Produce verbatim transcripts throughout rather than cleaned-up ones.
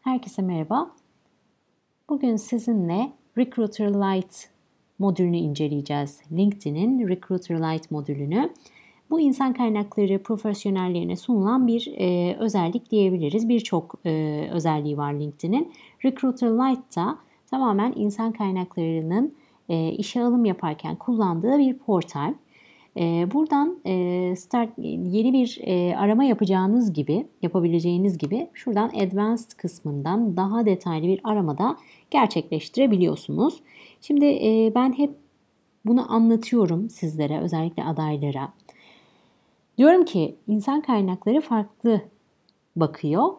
Herkese merhaba. Bugün sizinle Recruiter Lite modülünü inceleyeceğiz. LinkedIn'in Recruiter Lite modülünü. Bu insan kaynakları profesyonellerine sunulan bir e, özellik diyebiliriz. Birçok e, özelliği var LinkedIn'in. Recruiter Lite'da tamamen insan kaynaklarının e, işe alım yaparken kullandığı bir portal. E, buradan e, start yeni bir e, arama yapacağınız gibi, yapabileceğiniz gibi şuradan Advanced kısmından daha detaylı bir aramada gerçekleştirebiliyorsunuz. Şimdi e, ben hep bunu anlatıyorum sizlere, özellikle adaylara. Diyorum ki insan kaynakları farklı bakıyor.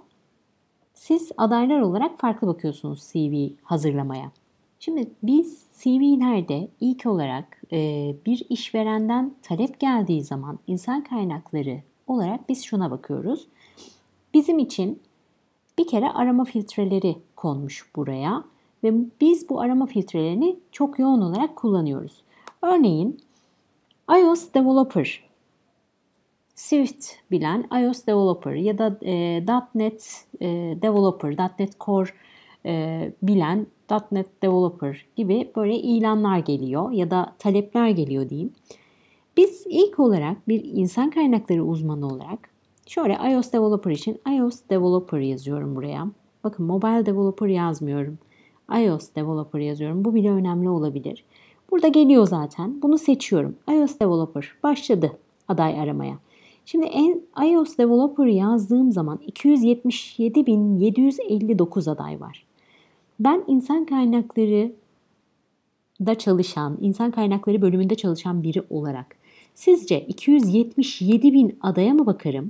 Siz adaylar olarak farklı bakıyorsunuz C V hazırlamaya. Şimdi biz C V'lerde ilk olarak e, bir işverenden talep geldiği zaman insan kaynakları olarak biz şuna bakıyoruz. Bizim için bir kere arama filtreleri konmuş buraya ve biz bu arama filtrelerini çok yoğun olarak kullanıyoruz. Örneğin iOS Developer, Swift bilen iOS Developer ya da e, .NET e, Developer, .NET Core e, bilen .NET Developer gibi böyle ilanlar geliyor ya da talepler geliyor diyeyim. Biz ilk olarak bir insan kaynakları uzmanı olarak şöyle iOS Developer için iOS Developer yazıyorum buraya. Bakın Mobile Developer yazmıyorum. iOS Developer yazıyorum. Bu bile önemli olabilir. Burada geliyor zaten. Bunu seçiyorum. iOS Developer başladı aday aramaya. Şimdi en, iOS Developer yazdığım zaman iki yüz yetmiş yedi bin yedi yüz elli dokuz aday var. Ben insan kaynakları da çalışan, insan kaynakları bölümünde çalışan biri olarak sizce iki yüz yetmiş yedi bin adaya mı bakarım?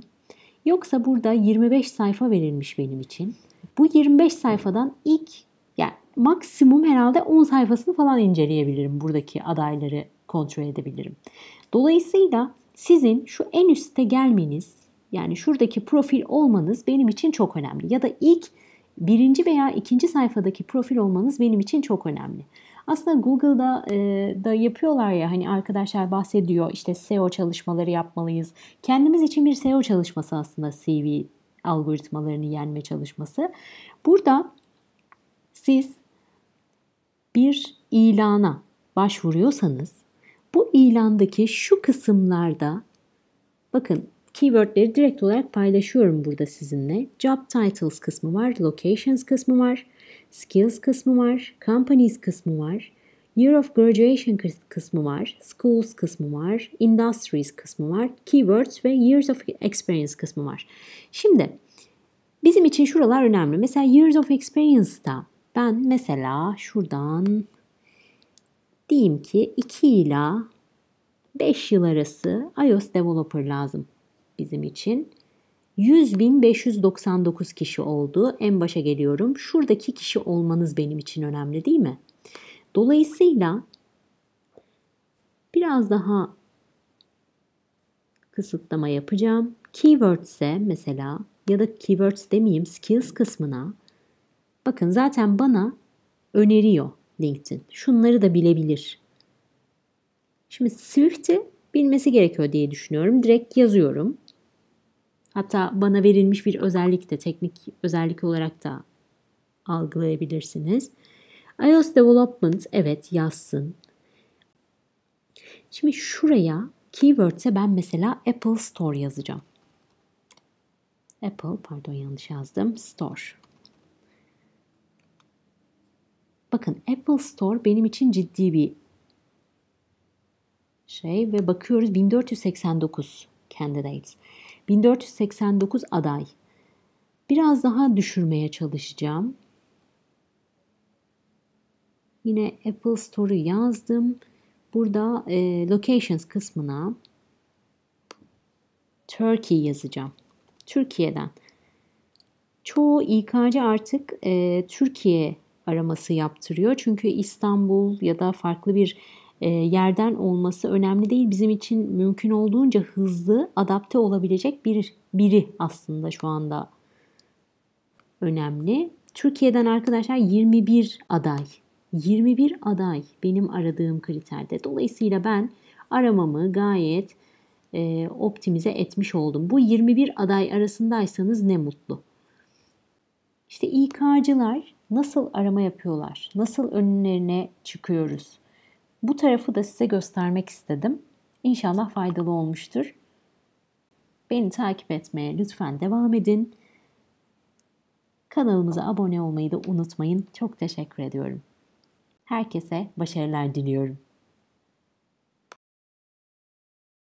Yoksa burada yirmi beş sayfa verilmiş benim için. Bu yirmi beş sayfadan ilk, yani maksimum herhalde on sayfasını falan inceleyebilirim. Buradaki adayları kontrol edebilirim. Dolayısıyla sizin şu en üste gelmeniz, yani şuradaki profil olmanız benim için çok önemli. Ya da ilk birinci veya ikinci sayfadaki profil olmanız benim için çok önemli. Aslında Google'da e, da yapıyorlar ya, hani arkadaşlar bahsediyor işte S E O çalışmaları yapmalıyız. Kendimiz için bir S E O çalışması aslında C V algoritmalarını yenme çalışması. Burada siz bir ilana başvuruyorsanız bu ilandaki şu kısımlarda, bakın keywordleri direkt olarak paylaşıyorum burada sizinle. Job titles kısmı var, locations kısmı var, skills kısmı var, companies kısmı var, year of graduation kısmı var, schools kısmı var, industries kısmı var, keywords ve years of experience kısmı var. Şimdi bizim için şuralar önemli. Mesela years of experience'da ben mesela şuradan diyeyim ki iki ila beş yıl arası iOS Developer lazım bizim için. yüz bin beş yüz doksan dokuz kişi oldu. En başa geliyorum. Şuradaki kişi olmanız benim için önemli değil mi? Dolayısıyla biraz daha kısıtlama yapacağım. Keywords'e mesela ya da keywords demeyeyim, skills kısmına. Bakın zaten bana öneriyor LinkedIn. Şunları da bilebilir. Şimdi Swift'i bilmesi gerekiyor diye düşünüyorum. Direkt yazıyorum. Hatta bana verilmiş bir özellik de, teknik özellik olarak da algılayabilirsiniz. iOS Development, evet, yazsın. Şimdi şuraya keyword'e ben mesela Apple Store yazacağım. Apple, pardon yanlış yazdım. Store. Bakın Apple Store benim için ciddi bir şey ve bakıyoruz bin dört yüz seksen dokuz candidate. bin dört yüz seksen dokuz aday. Biraz daha düşürmeye çalışacağım. Yine Apple Store'u yazdım. Burada e, locations kısmına Turkey yazacağım. Türkiye'den. Çoğu İK'cı artık e, Türkiye araması yaptırıyor. Çünkü İstanbul ya da farklı bir yerden olması önemli değil. Bizim için mümkün olduğunca hızlı adapte olabilecek bir, biri aslında şu anda önemli. Türkiye'den arkadaşlar yirmi bir aday. yirmi bir aday benim aradığım kriterde. Dolayısıyla ben aramamı gayet e, optimize etmiş oldum. Bu yirmi bir aday arasındaysanız ne mutlu. İşte İK'cılar nasıl arama yapıyorlar? Nasıl önlerine çıkıyoruz? Bu tarafı da size göstermek istedim. İnşallah faydalı olmuştur. Beni takip etmeye lütfen devam edin. Kanalımıza abone olmayı da unutmayın. Çok teşekkür ediyorum. Herkese başarılar diliyorum.